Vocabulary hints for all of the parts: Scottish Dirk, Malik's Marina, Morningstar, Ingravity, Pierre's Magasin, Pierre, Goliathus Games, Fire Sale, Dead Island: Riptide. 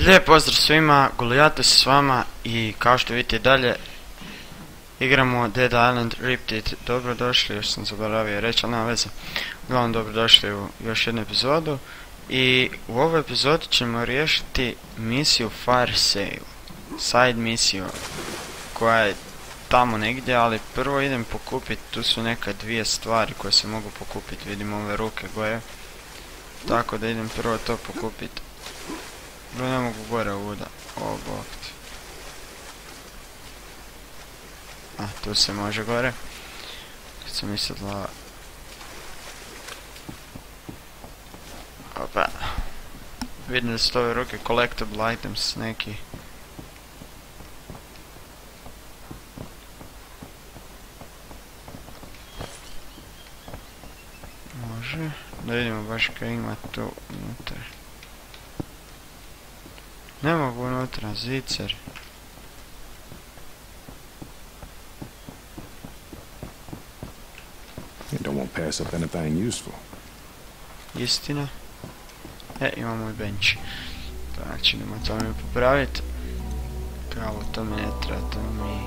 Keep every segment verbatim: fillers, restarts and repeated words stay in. Lijep pozdrav svima, Goliathus s vama i kao što vidite dalje igramo Dead Island Riptide. Dobrodošli, još sam zaboravio reći, ali nema veze. Uglavnom, dobrodošli u još jednu epizodu i u ovoj epizodi ćemo riješiti misiju Fire Sale, side misiju koja je tamo negdje, ali prvo idem pokupiti, tu su neka dvije stvari koje se mogu pokupiti, vidim ove ruke gore, tako da idem prvo to pokupiti. Bro, ne mogu gore uvuda. O, bok ti. A, tu se može gore. Kad sam mislila... Opa. Vidim da su to ove ruke collectible items neki. Može. Da vidimo baš kaj ima tu unutra. Ne mogu unutra, zicer. You don't want to pass up anything useful. Istina. E, imamo i bench. Znači, idemo to mi popraviti. Pravo, to mi ne treba, to mi...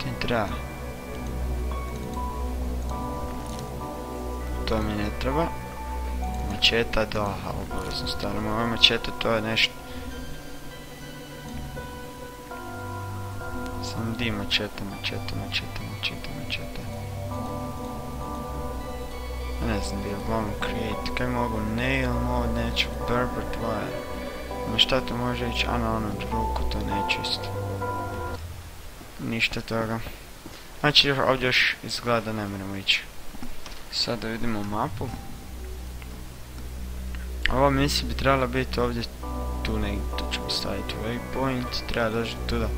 To mi treba. To mi ne treba. Mačeta, da, obavezno stavimo. Ovo mačeta, to je nešto... Di mačeta, mačeta, mačeta, mačeta, mačeta. Ne znam gdje, uglavnom create, kaj mogu, nail mode, neću, barbed wire. Ma šta to može ići, a na onu ruku to neću isto. Ništa toga. Znači ovdje još izgleda ne moramo ići. Sada vidimo mapu. Ova misija bi trebala biti ovdje tu negdje, tu ćemo staviti waypoint, treba doći tu da...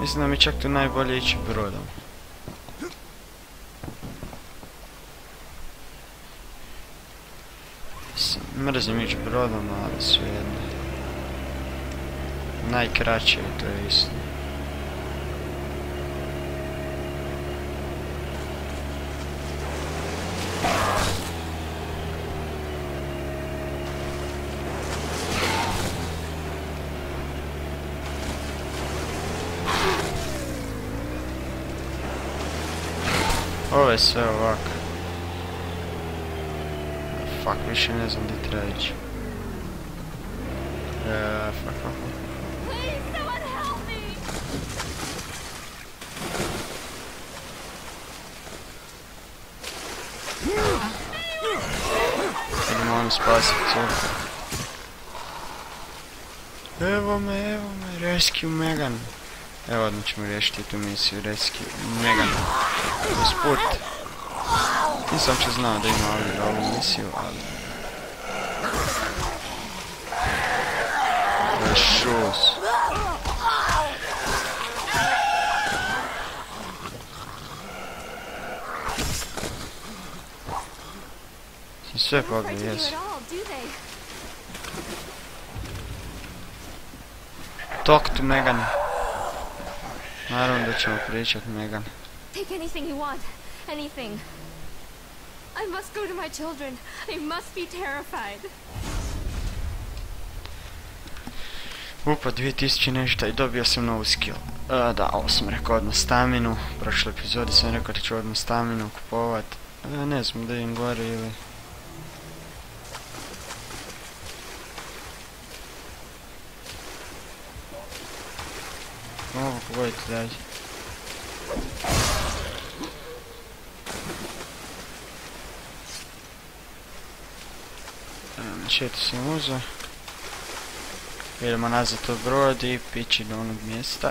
Mislim da mi čak tu najbolje ići brodom. Mrzim ići brodom, ali svejedno. Najkraće je to isto. Ovo je sve ovako. Fuck, više ne znam gdje treba ići. Eee, fuck, fuck. Idemo ono spasiti celu. Evo me, evo me, rescue Megan. Evo, odmah ćemo riješiti tu misiju, rescue Megan. Usput. Nisam uopće znao da ima ovdje ovu misiju, ali... Rešus. Sam sve pobjeg, jesu. Talk to Megan. Naravno da ćemo pričat Megan. Take anything you want. Anything. I must go to my children. They must be terrified. Upa, dvije tisuće nešto i dobio sam novu skill. E, da, ovo sam rekao odmah staminu. U prošloj epizodi sam rekao da ću odmah staminu kupovat. E, ne znam da im gore ili... Ovo pogodite dalje. Četu sam uzeo. Idemo nazad u brod i pići do onog mjesta.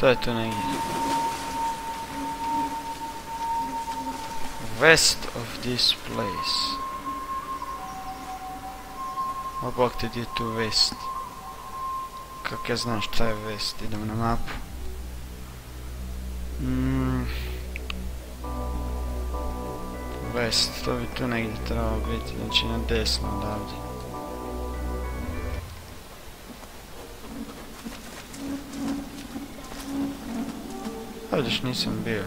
To je tu negdje. West of this place. O bok ti, gdje je tu west? Kako ja znam šta je west? Idemo na mapu. jest, to tu negdje trebao biti, znači na desno odavdje. Ovdje još nisam bio.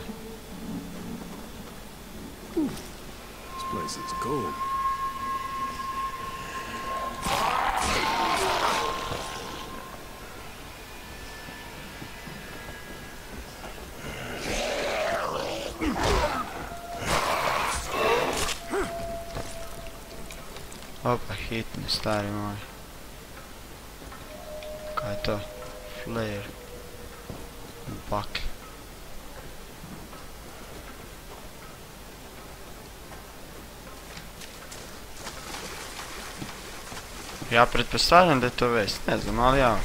Opa, hitni, stari moj. Kaj je to? Flare. Bak. Ja pretpostavljam da je to vest, ne znam, ali ja,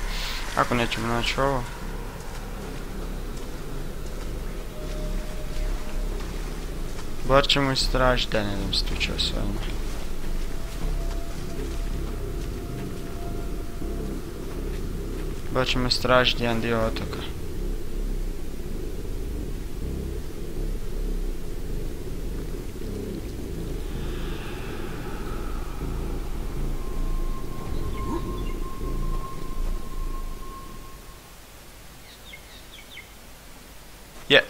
ako nećemo naći ovo. Bar ćemo istražiti, da ne znam se tučeo s vama. Bar ćemo istražiti jedan dio otoka. Je.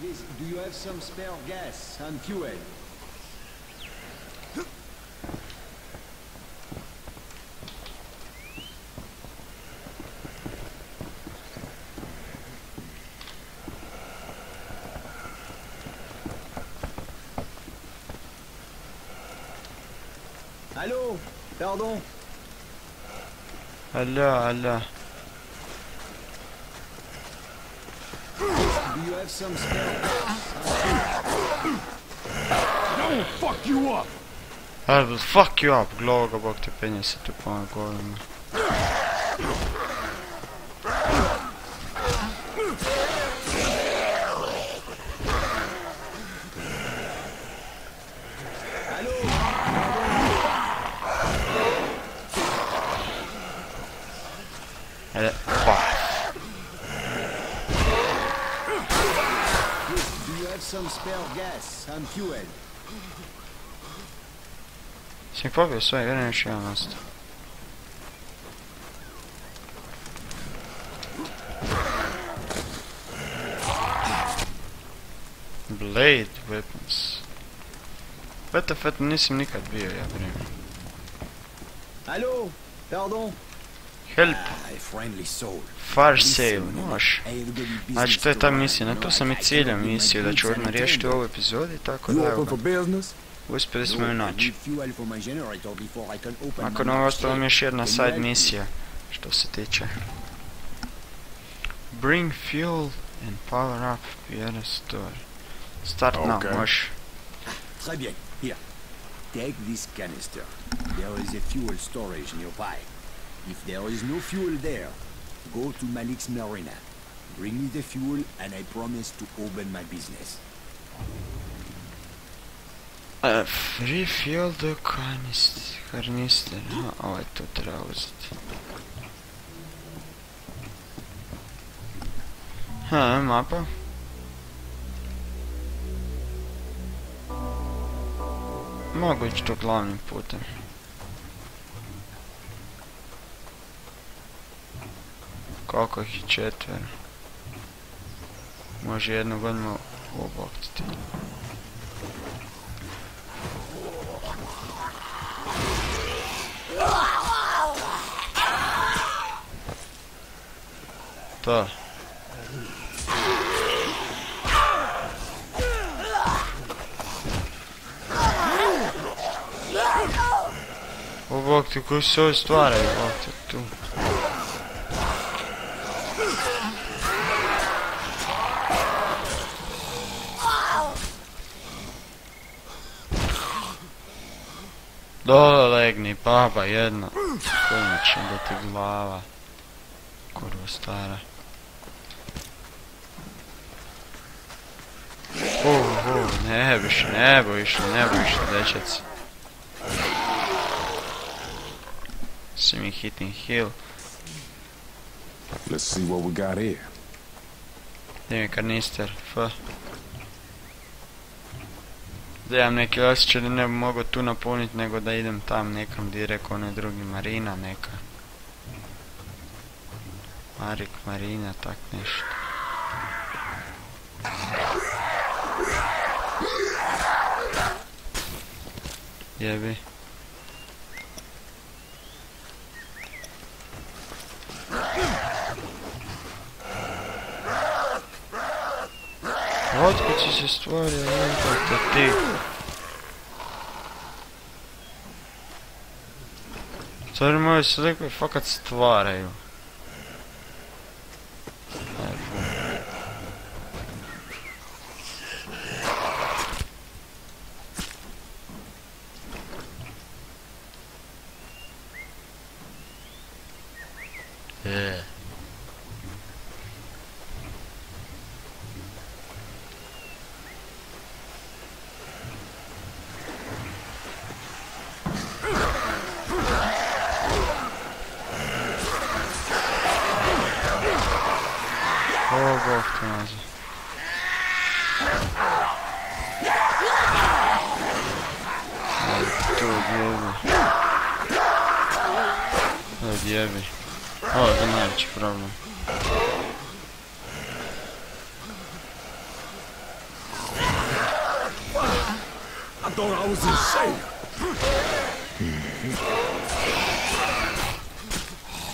Please, do you have some spare gas and fuel? Allô? Pardon? Allah, Allah. Do you have some spare? No, fuck you up. I will fuck you up. Gloga bok te penjese tu po golima. Sam pobio svoj, vjerujem još jedan osta. Blade weapons. W T F nisam nikad bio, ja vjerujem. Alo, pardon. Help. Fire Sale, može. Znači to je ta misija, na to sam i ciljao misiju, da ću odmah riješiti u ovoj epizodi, tako da evo ga. Uspjeli smo ju naći. Nakon ovo ostalo mi još jedna side misija, što se tiče. Bring fuel and power up Pierre store. Start now, može. Très bien, here. Take this canister. There is a fuel storage nearby. If there is no fuel there, go to Malik's Marina. Bring me the fuel and I promise to open my business. Uh, refill the canister. Ovo je to treba uzeti. Ha, mapa. Mogu ići to glavnim putem. Koliko ih je? Četvero. Može jednog odmah oboktiti. To. O bok ti, koji se ovdje stvaraju, bok ti, tu. Dole legni, baba jedna. Konačno da ti glava. Kurva stara. Ne bi išli, ne bi išli, ne bi išli, dečaci. See me hitting hill. Let's see what we got here. New canister, fuh. Zdaj imam neki osjećaj da ne bi mogao tu napuniti, nego da idem tam nekam gdje je rekao onaj drugi, Marina neka. Marik, Marina, tak nešto. Jebi. Otkud si se stvorio, nekako ti. Stvari moji se likovi fakat stvaraju.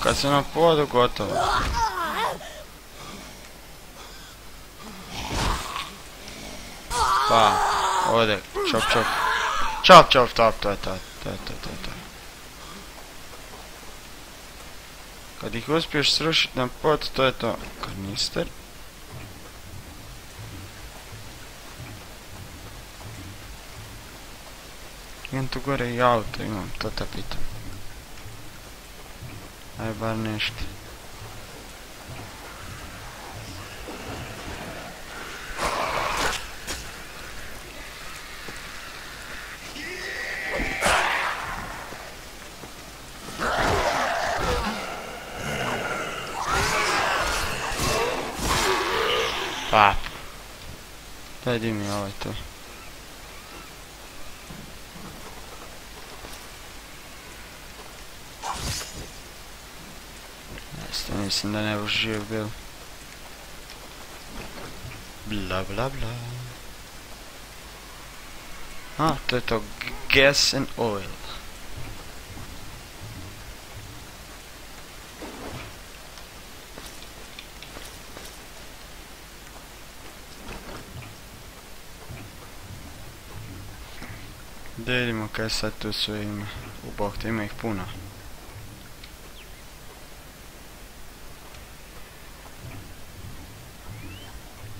Kad se na podu gotovo. Pa, ovdje, čop čop. Čop čop čop, to je to, to je to, to je to. Kad ih uspiješ srušiti na pod, to je to. Kanister. Imam tu gore i auto, imam, to te pitam. Aj bar nešto. Pa. Daj di mi ovaj to. Mislim da ne bi živ bil. Bla bla bla. A, to je to. Gas and oil. Da vidimo kaj sad tu sve ima. Ubog, to ima ih puno.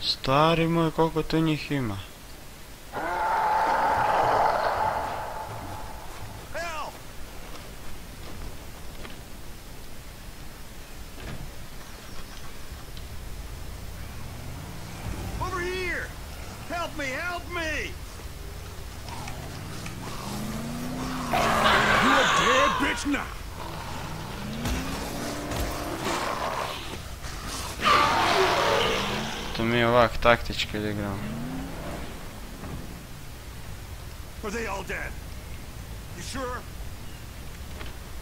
Stari moj, koliko tu njih ima. Taktički odigramo.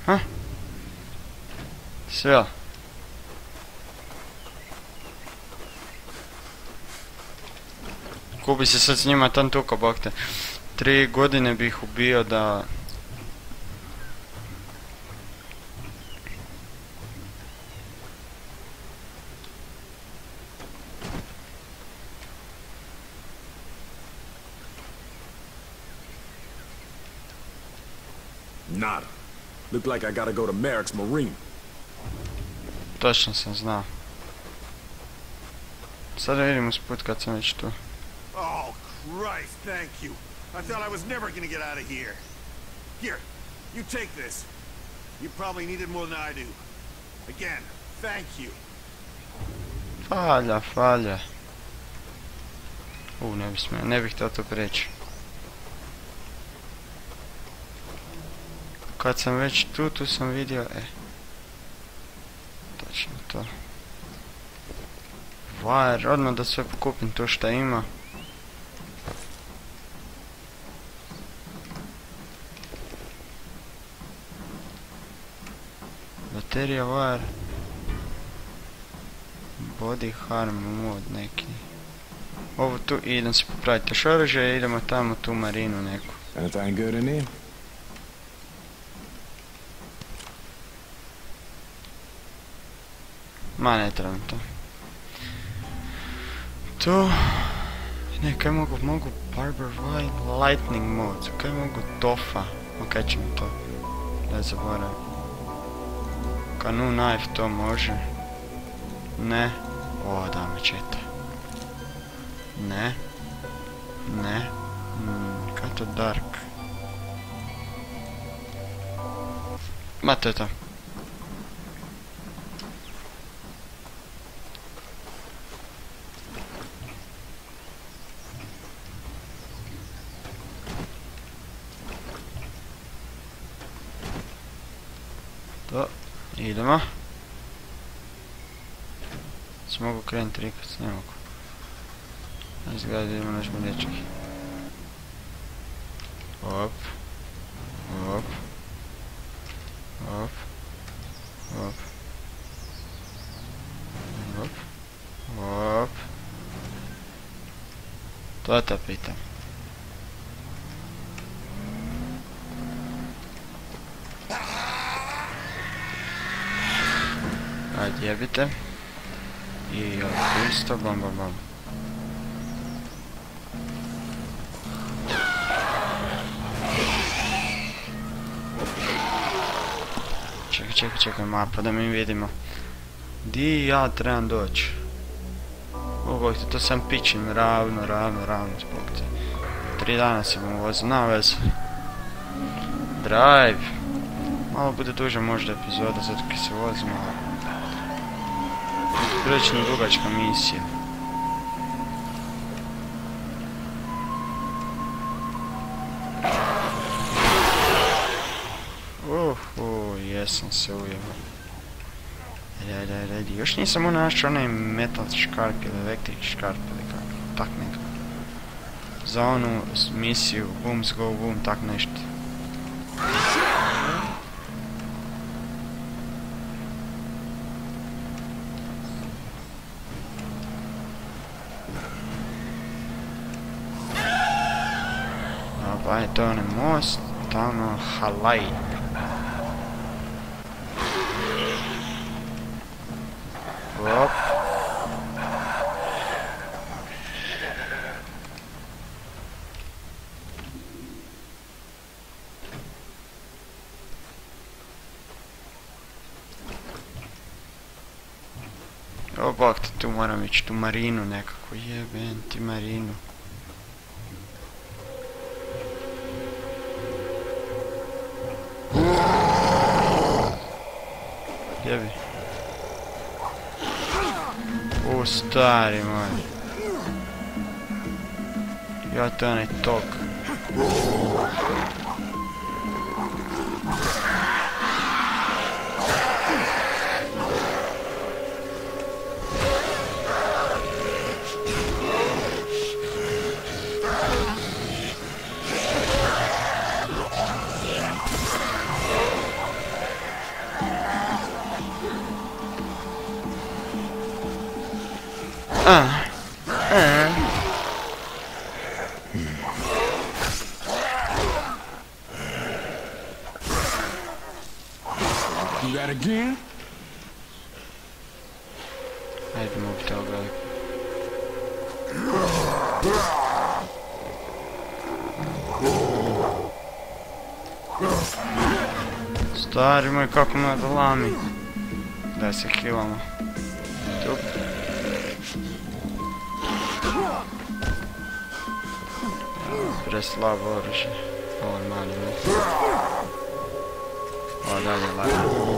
Ha? Sve. Ko bi se sad s njima tam tukao, bok te. Tri godine bi ih ubio da... Nada. Look like I gotta go to Malik's Marina. Точно sam znao. Sada vidimo usput kad sam već tu. Oh Christ, thank you. I thought I was never gonna get out of here. Here, you take this. You probably need it more than I do. Again, thank you. Falja, falja. U, ne bih smio, ne bih htio to preći. Kad sam već tu, tu sam vidio, e. Točno to. Várj, odmah da sve pokupim to šta ima. Baterija, vár. Body harm mod neki. Ovo tu i idem se popraviti još oružje i idemo tamo tu marinu neku. Anything good in here? Ma ne trebam to. Tu... Ne, kaj mogu? Mogu Barber White Lightning Mode. Kaj mogu Tofa? Ok, ću mi to. Da zaboravim. Canoe Knife to može. Ne. O, da me čete. Ne. Ne. Kaj to Dark? Ma to je to. Idemo. Se mogu krenuti rikac, ne mogu. Izgleda idemo naš mudječak. Op. Op. Op. Op. Op. Op. To te pitam. Ajde jebite. I ovdje isto bam bam bam. Čekaj, čekaj, čekaj mapa da mi vidimo. Di ja trebam doći? Ugoj te to sam pičim ravno, ravno, ravno zbog te. Tri dana se bom vozio na vez. Drive. Malo bude duže možda epizoda zato ki se vozimo, ali... Prilično dugačka misija. Uhu, jesam se ujevao. Ajde, ajde, ajde. Još nisam našao onaj metal škarp ili električni škarp ili kako. Tak nekako. Za onu misiju Booms Go Boom, tak nešto. Pa je to onaj most, tamo halaj. Op. O bok, tu moram ići tu marinu nekako, jeben ti marinu. U stari moj. Ja to je onaj tok. Ah, ah. You got again? I had to move to back. Stari moj, kako me dolami. Daj se hilamo. Tup. Preslabo oružje. Ovo je mali moj. Ovo dalje lagano.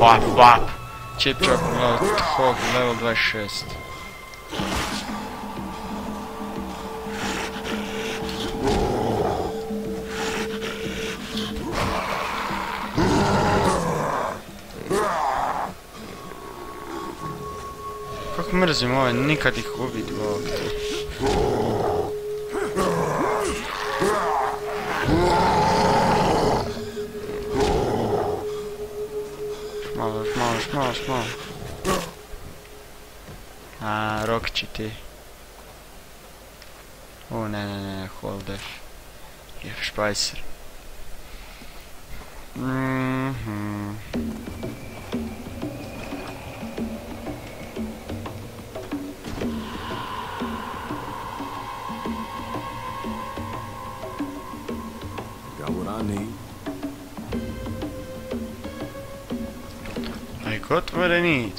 Bap, bap! Chip Chop Melt Hog level dvadeset šest. Mrzim ovaj, nikad ih ubiti ovdje. Malo, malo, malo, malo. Aaa, rokči ti. O, ne, ne, ne, holder. Je špajser. Mhm. Got what I need. I got what I need.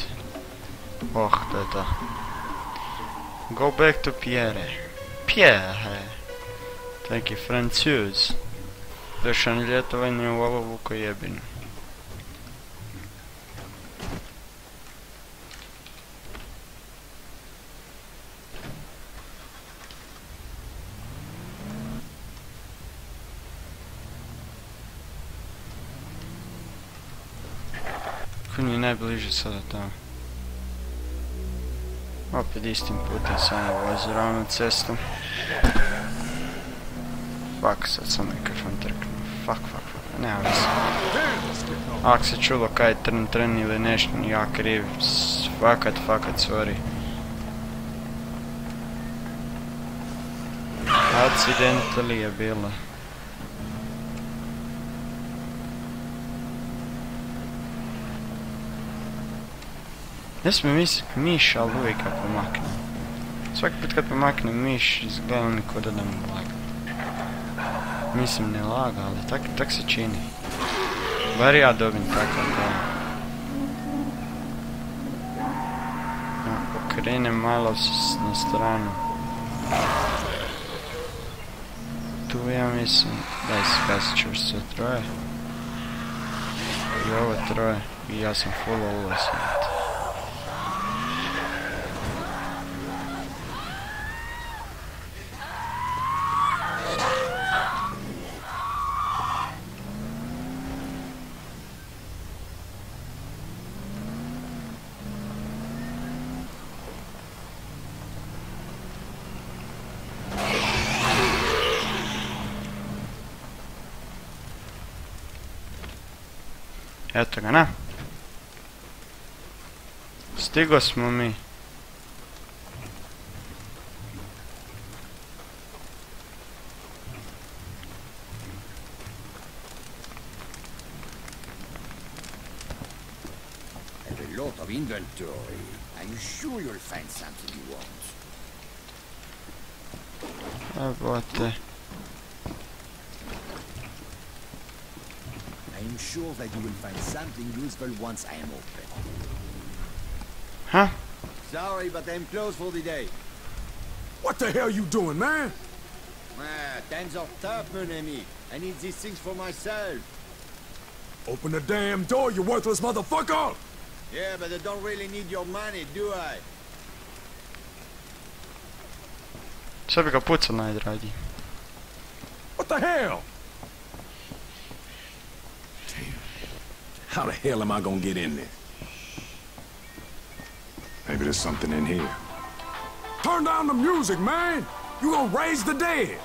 Och, teta. Go back to Pierre. Pierre. Taki Francuz. Vršan ljetovanje u ovu kojebinu. Koji je najbliži sada tamo? Opet istim putem sam vozi ravno cestom. Fuck, sad sam mikrofon trknuo. Fuck, fuck, fuck, nema veze. Ako se čulo kaj je trn, trn ili nešto, ja kriv. Fakat, fakat, sorry. Accidentally je bilo. Ne smije miš, ali uvijek kad pomaknem. Svaki put kad pomaknem miš, izgleda mi kod da mi laga. Mislim ne laga, ali tak, tak se čini. Bar ja dobim takav gol. Ako krenem malo na stranu. Tu ja mislim... Daj se kasit ću sve troje. I ovo troje. I ja sam full ulazit. Eto ga, na. Stigo smo mi. There's a lot of inventory. I'm sure you'll find something you want. Abote. I'm sure that you will find something useful once I am open. Huh? Sorry, but I'm closed for the day. What the hell are you doing, man? Ah, times are tough, mon ami. I need these things for myself. Open the damn door, you worthless motherfucker! Yeah, but I don't really need your money, do I? Sebi ga puca najdraži. What the hell? How the hell am I gonna get in there? Maybe there's something in here. Turn down the music, man! You gonna raise the dead!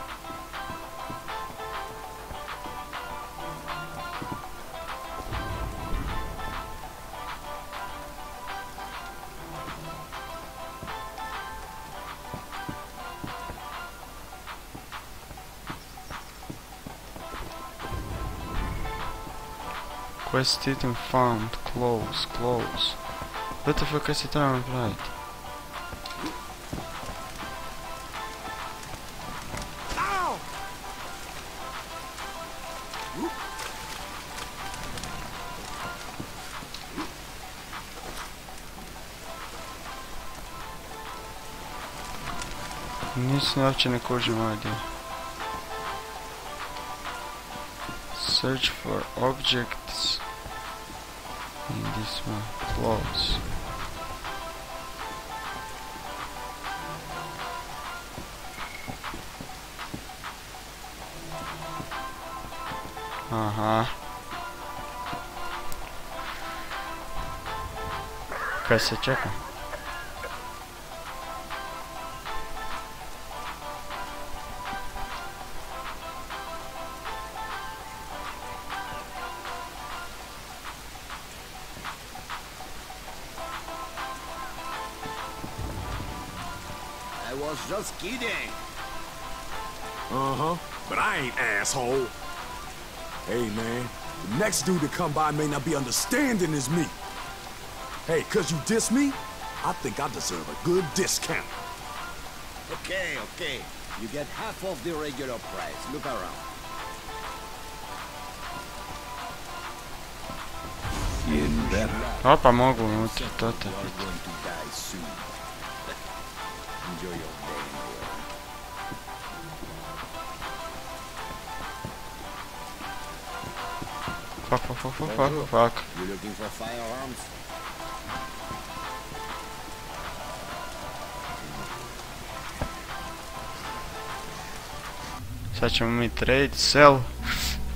Quest item found. Close, close. What the fuck is it on right? Ow! Nisam uopće ne kužim ovdje. Search for objects in this one. Close. Aha. Kaj se čeka? was just kidding. Uh-huh. But I ain't asshole. Hey, man. The next dude to come by may not be understanding as me. Hey, cause you diss me, I think I deserve a good discount. Okay, okay. You get half off the regular price. Look around. Ó, pomogło mu to. Fuck, fuck, fuck, fuck, fuck, fuck. You looking for firearms? Sad ćemo mi trade, sell,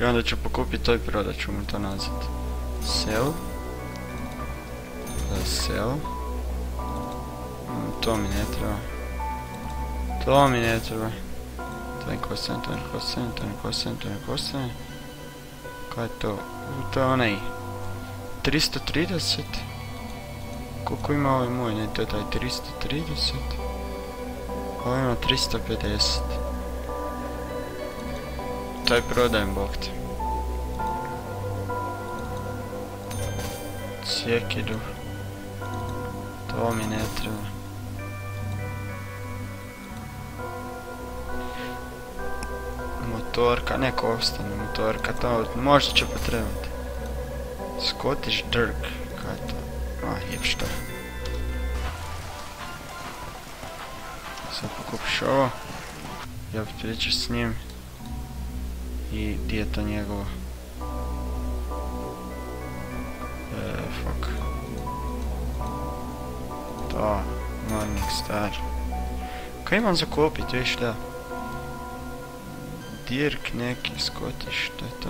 i onda ću pokupiti to i prodat ću mu to nazad. Sell. Sell. To mi ne treba. To mi ne treba. To mi kosten, to mi kosten, to mi kosten, to mi kosten. Kaj je to? To je onaj tristo trideset. Koliko ima ovaj moj? Ne, to je taj tristo trideset. Ovo ima tristo pedeset. Taj prodajem, bok te. Sjekidu. To mi ne treba. Motorka, neko ostane motorka, to možda će potrebati. Scottish Dirk, kaj to? A, jeb što. Sad pokupiš ovo. Ja opet pričaš s njim. I di je to njegovo? Eee, fuck. To, morning star. Kaj imam za kopit, viš da? Dirk neki, Scottish, što je to?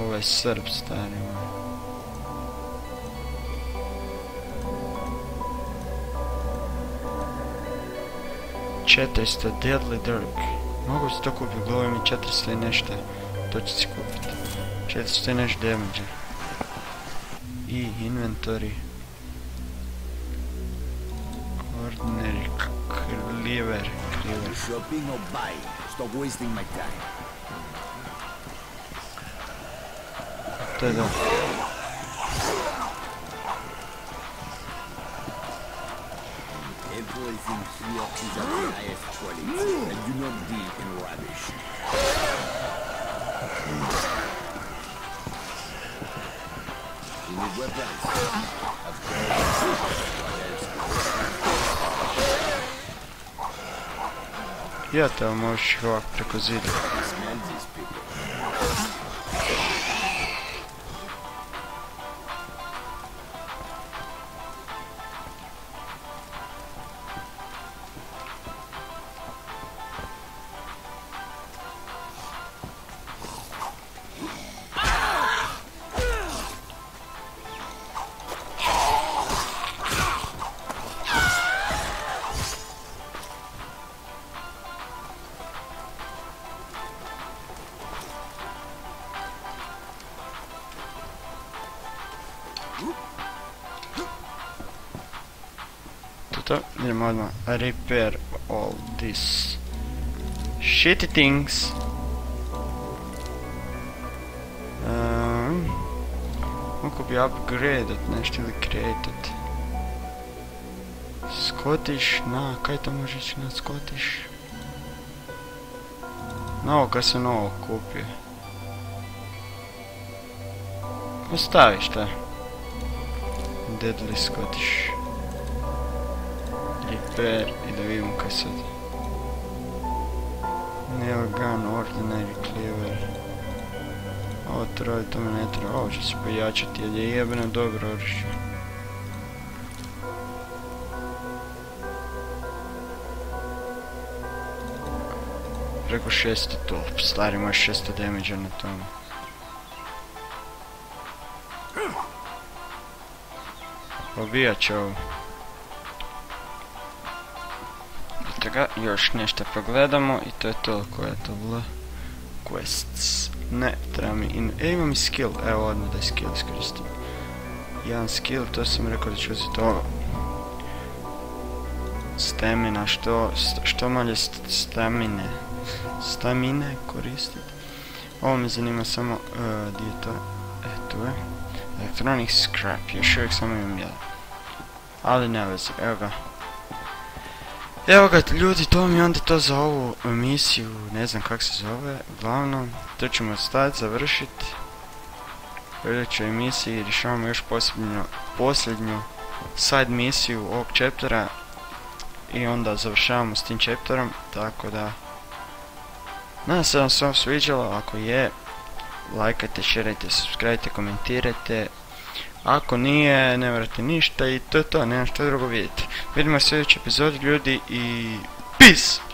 Ovo je Srb, stari moj. četiristo, Deadly Dirk. Mogu se to kupiti, govorim i četiristo i nešto. To će si kupiti. četiristo i nešto damage. I inventory. Ordinary cleaver. Shopping or buying. Stop wasting my time. To je dobro. Everything here is of the highest quality and do not deal in rubbish. You need weapons. Of course. Ja te možeš ovak preko zida. Idemo odmah, repair all these shitty things. Mogu bi upgradeat nešto ili createat. Scottish, na, kaj to može ići na Scottish? Novo, kaj sam novo kupio. Ostavi šta. Deadly Scottish. Repair i da vidimo kaj sad. Nail gun, ordinary cleaver. Ovo troje, to me ne treba. Ovo će se pojačati jer je jebeno dobro oružje. Preko šesto top, stari moj, šesto damage na tome. Pobijat će ovo. Još nešto pogledamo i to je to koje je to bilo. Quests. Ne, treba mi in... E, imam i skill. Evo odmah da je skill iskoristim. Jedan skill, to sam rekao da ću uzeti ovo. Stamina, što, što malje stamine? Stamine koristiti. Ovo me zanima samo, uh, gdje je to? E, tu je. Electronic scrap, još uvijek samo imam jedan. Ali ne vezi, evo ga. Evo ga ljudi, to mi onda to za ovu emisiju, ne znam kak se zove, uglavnom, to ćemo stati, završiti. U idućoj emisiji rješavamo još posljednju, posljednju side misiju ovog chaptera i onda završavamo s tim chapterom, tako da nadam se da vam se vam sviđalo, ako je, lajkajte, šerajte, subscribe, komentirajte. Ako nije, ne vratite ništa i to je to, nemam što drugo vidjeti. Vidimo se u sljedećoj epizodi ljudi i peace!